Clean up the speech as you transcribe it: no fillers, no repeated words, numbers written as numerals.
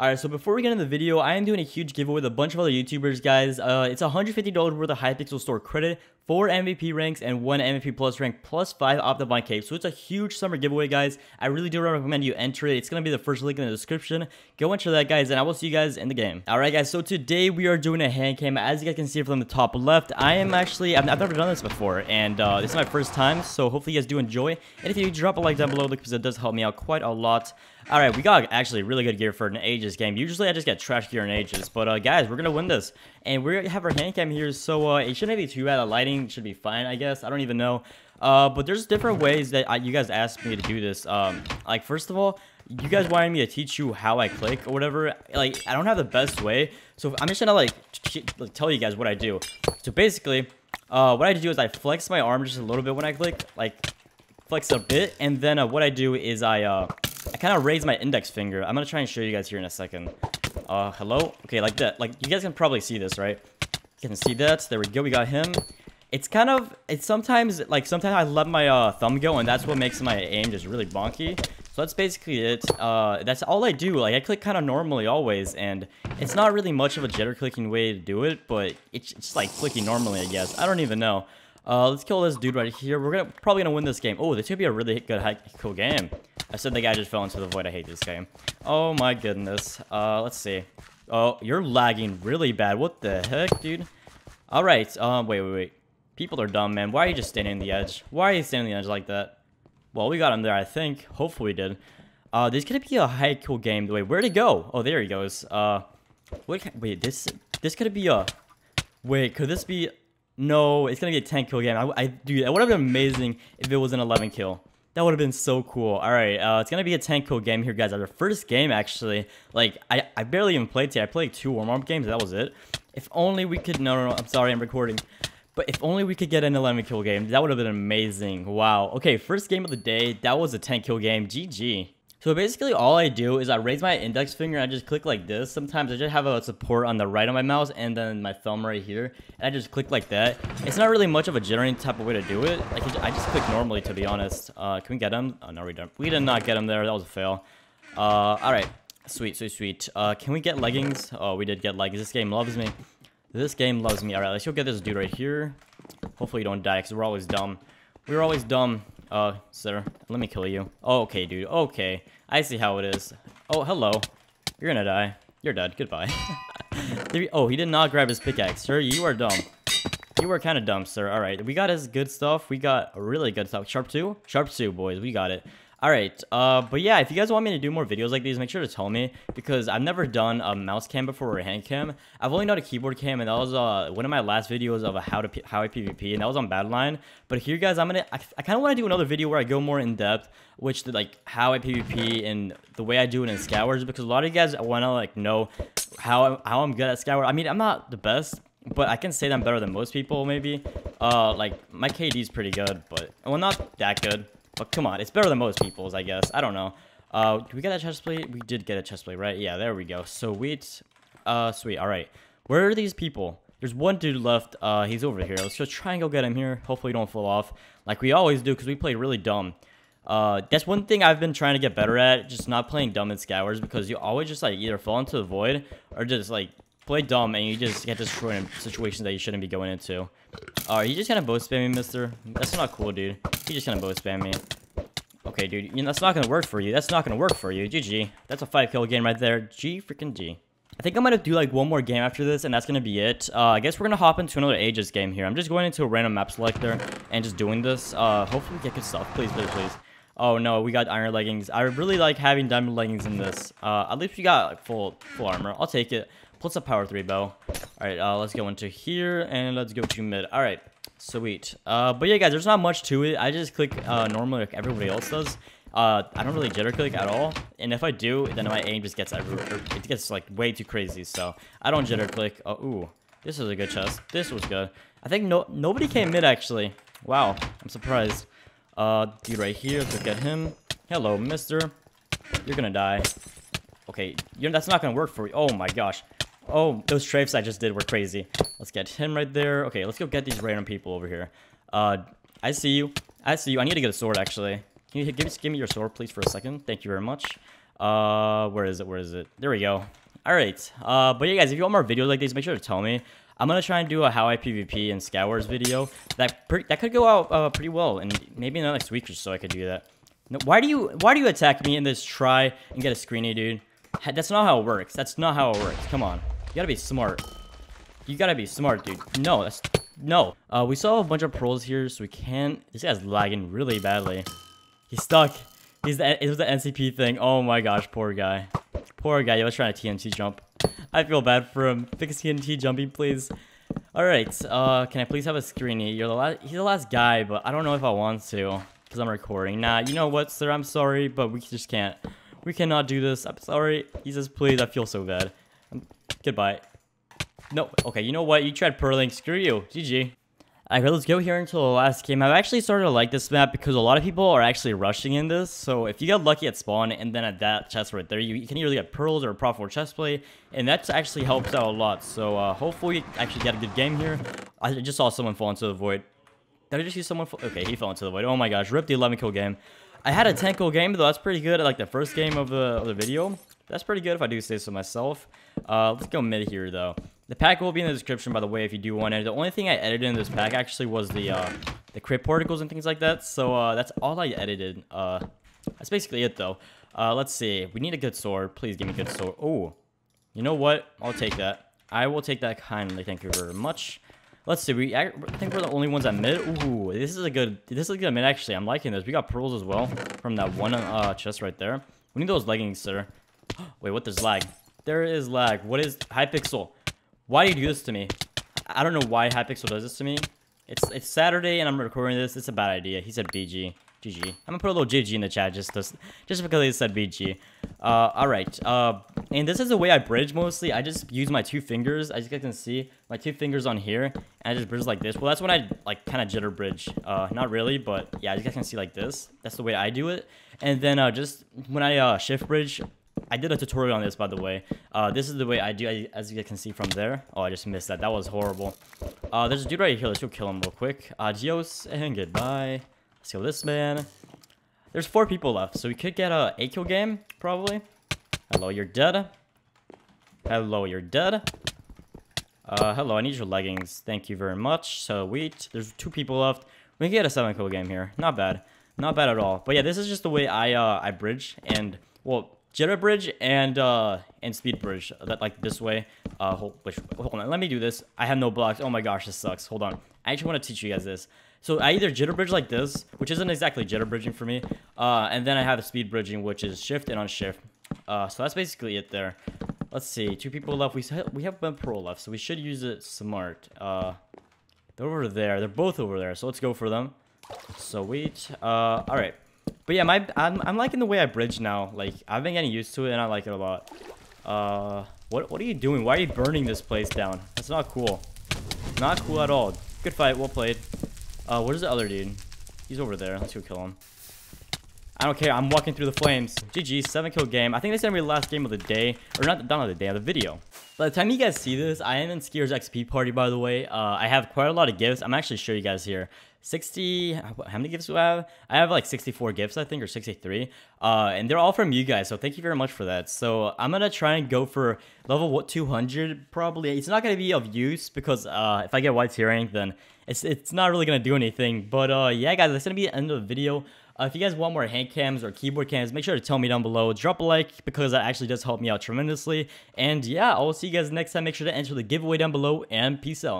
Alright, so before we get into the video, I am doing a huge giveaway with a bunch of other YouTubers, guys. It's $150 worth of Hypixel store credit, 4 MVP ranks, and 1 MVP plus rank, plus 5 OptiFine capes. So it's a huge summer giveaway, guys. I really do recommend you enter it. It's going to be the first link in the description. Go enter that, guys, and I will see you guys in the game. Alright, guys, so today we are doing a hand cam. As you guys can see from the top left, I've never done this before, and this is my first time, so hopefully you guys do enjoy. And if you drop a like down below, because it does help me out quite a lot. Alright, we got actually really good gear for an Aegis game. Usually I just get trash gear in Aegis, but guys, we're gonna win this. And we have our hand cam here, so it shouldn't be too bad. The lighting should be fine, I guess. I don't even know. But there's different ways that you guys asked me to do this. Like, first of all, you guys wanted me to teach you how I click or whatever. Like, I don't have the best way, so I'm just gonna like tell you guys what I do. So basically, what I do is I flex my arm just a little bit when I click, like flex a bit, and then what I do is I kind of raise my index finger. I'm going to try and show you guys here in a second. Hello? Okay, like that. Like, you guys can probably see this, right? You can see that. There we go. We got him. It's sometimes I let my thumb go, and that's what makes my aim just really bonky. So that's basically it. That's all I do. Like, I click kind of normally always, and it's not really much of a jitter clicking way to do it, but it's just like clicking normally, I guess. I don't even know. Let's kill this dude right here. We're probably gonna win this game. Oh, this could be a really good, cool game. I said the guy just fell into the void. I hate this game. Oh my goodness. Let's see. Oh, you're lagging really bad. What the heck, dude? All right. Wait. People are dumb, man. Why are you just standing on the edge? Why are you standing on the edge like that? Well, we got him there, I think. Hopefully we did. This could be a cool game. Wait, where'd he go? Oh, there he goes. Wait. This could be a. Wait, could this be? No, it's gonna be a 10 kill game. Dude, it would have been amazing if it was an 11 kill. That would have been so cool. All right, it's gonna be a 10 kill game here, guys. Our first game, actually. Like, I barely even played today. I played 2 warm-up games. That was it. If only we could. No. I'm sorry, I'm recording. But if only we could get an 11 kill game, that would have been amazing. Wow. Okay, first game of the day. That was a 10 kill game. GG. So basically all I do is I raise my index finger and I just click like this. Sometimes I just have a support on the right of my mouse and then my thumb right here. And I just click like that. It's not really much of a generating type of way to do it. Like, I just click normally, to be honest. Can we get him? Oh, no, we don't. We did not get him there. That was a fail. Alright. Sweet. Can we get leggings? Oh, we did get leggings. This game loves me. Alright, let's go get this dude right here. Hopefully you don't die because we're always dumb. Sir, let me kill you. Oh, okay, dude. Okay. I see how it is. Oh, hello. You're gonna die. You're dead. Goodbye. Oh, he did not grab his pickaxe. Sir, you are dumb. You are kind of dumb, sir. Alright, we got his good stuff. We got really good stuff. Sharp 2? Sharp 2, boys. We got it. Alright, but yeah, if you guys want me to do more videos like these, make sure to tell me, because I've never done a mouse cam before or a hand cam. I've only done a keyboard cam, and that was one of my last videos of how I PvP, and that was on Battleline. But here, guys, I kind of want to do another video where I go more in depth, which like how I PvP and the way I do it in Skywars, because a lot of you guys want to like know how I'm good at Skywars. I mean, I'm not the best, but I can say that I'm better than most people, maybe. Like my KD's pretty good, but well, not that good. But come on, it's better than most people's, I guess. I don't know. Did we get a chestplate? We did get a chestplate, right? Yeah, there we go. Sweet. Sweet. All right. Where are these people? There's one dude left. He's over here. Let's just try and go get him here. Hopefully, he don't fall off like we always do because we play really dumb. That's one thing I've been trying to get better at, just not playing dumb in Skywars, because you always just like either fall into the void or just like play dumb and you just get destroyed in situations that you shouldn't be going into. Are you just gonna bow spam me, mister? That's not cool, dude. You just gonna bow spam me. Okay, dude. You know, that's not gonna work for you. GG. That's a 5 kill game right there. G freaking G. I think I'm gonna do like one more game after this, and that's gonna be it. I guess we're gonna hop into another Aegis game here. I'm just going into a random map selector and just doing this. Hopefully we get good stuff. Please. Oh no, we got iron leggings. I really like having diamond leggings in this. At least we got like, full armor. I'll take it. Plus a power 3 bow. Alright, let's go into here, and let's go to mid. Alright, sweet. But yeah, guys, there's not much to it. I just click normally like everybody else does. I don't really jitter click at all. And if I do, then my aim just gets everywhere. It gets, like, way too crazy, so I don't jitter click. Oh, ooh. This is a good chest. This was good. I think nobody came mid, actually. Wow, I'm surprised. Dude right here, let's get him. Hello, mister. You're gonna die. Okay, that's not gonna work for you. Oh, my gosh. Oh, those strafes I just did were crazy. Let's get him right there. Okay, let's go get these random people over here. I see you. I need to get a sword, actually. Can you give me your sword, please, for a second? Thank you very much. Where is it? There we go. All right. But yeah, guys, if you want more videos like these, make sure to tell me. I'm gonna try and do a how I PvP and Skywars video. That could go out pretty well, and maybe in the next week or so I could do that. No, why do you attack me in this try and get a screeny, dude? That's not how it works. That's not how it works. Come on, you gotta be smart. You gotta be smart, dude. No, that's no. We saw a bunch of pearls here, so we can't. This guy's lagging really badly. He's stuck. It was the NCP thing. Oh my gosh, poor guy. Poor guy. He was trying to TNT jump. I feel bad for him. Fix TNT jumping, please. Alright, can I please have a screeny? He's the last guy, but I don't know if I want to, because I'm recording. Nah, you know what, sir? I'm sorry, but we just can't. We cannot do this. I'm sorry. He says, please. I feel so bad. Goodbye. No. Okay, you know what? You tried pearling. Screw you. GG. Alright, let's go here until the last game. I've actually started to like this map because a lot of people are actually rushing in this. So if you got lucky at spawn and then at that chest right there, you can either get pearls or a profitable chest play. And that actually helps out a lot. So hopefully actually get a good game here. I just saw someone fall into the void. Did I just see someone fall? Okay, he fell into the void. Oh my gosh, ripped the 11 kill game. I had a 10 kill game though. That's pretty good. I like the first game of the video. That's pretty good if I do say so myself. Let's go mid here though. The pack will be in the description, by the way, if you do want it. The only thing I edited in this pack actually was the crit particles and things like that. So that's all I edited. That's basically it, though. Let's see. We need a good sword. Please give me a good sword. Oh, you know what? I'll take that. I will take that kindly. Thank you very much. Let's see. I think we're the only ones at mid. Ooh, this is a good mid actually. I'm liking this. We got pearls as well from that one chest right there. We need those leggings, sir. Wait, what? There's lag. There is lag. What is Hypixel? Why do you do this to me? I don't know why Hypixel does this to me. It's Saturday and I'm recording this. It's a bad idea. He said BG. GG. I'm gonna put a little GG in the chat just because he said BG. Alright. And this is the way I bridge mostly. I just use my two fingers. As you guys can see, my two fingers on here. And I just bridge like this. Well, that's when I like kind of jitter bridge. Not really, but yeah, as you guys can see like this. That's the way I do it. And then just when I shift bridge... I did a tutorial on this, by the way. This is the way I do, as you guys can see from there. Oh, I just missed that. That was horrible. There's a dude right here. Let's go kill him real quick. Adios and goodbye. Let's kill this man. There's 4 people left, so we could get a 8 kill game, probably. Hello, you're dead. Hello, you're dead. Hello, I need your leggings. Thank you very much. So, wait. There's 2 people left. We can get a 7 kill game here. Not bad. Not bad at all. But yeah, this is just the way I bridge and, well... Jitter bridge and speed bridge that like this way. Hold on, let me do this. I have no blocks. Oh my gosh, this sucks. Hold on, I actually want to teach you guys this. So I either jitter bridge like this, which isn't exactly jitter bridging for me, and then I have the speed bridging, which is shift and on shift. So that's basically it there. Let's see, 2 people left. We have one pearl left, so we should use it smart. They're over there. They're both over there. So let's go for them. Sweet. All right. But yeah, I'm liking the way I bridge now. Like, I've been getting used to it, and I like it a lot. What are you doing? Why are you burning this place down? That's not cool. Not cool at all. Good fight. Well played. Where's the other dude? He's over there. Let's go kill him. I don't care. I'm walking through the flames. GG. 7 kill game. I think this is going to be the last game of the day. Or not of the day, of the video. By the time you guys see this, I am in Skier's XP party, by the way. I have quite a lot of gifts. I'm actually sure you guys here. 60, how many gifts do I have? I have like 64 gifts, I think, or 63. And they're all from you guys, so thank you very much for that. So I'm gonna try and go for level 200, probably. It's not gonna be of use because if I get white tier rank, then it's not really gonna do anything. But yeah, guys, that's gonna be the end of the video. If you guys want more hand cams or keyboard cams, make sure to tell me down below. Drop a like because that actually does help me out tremendously. And yeah, I will see you guys next time. Make sure to enter the giveaway down below and peace out.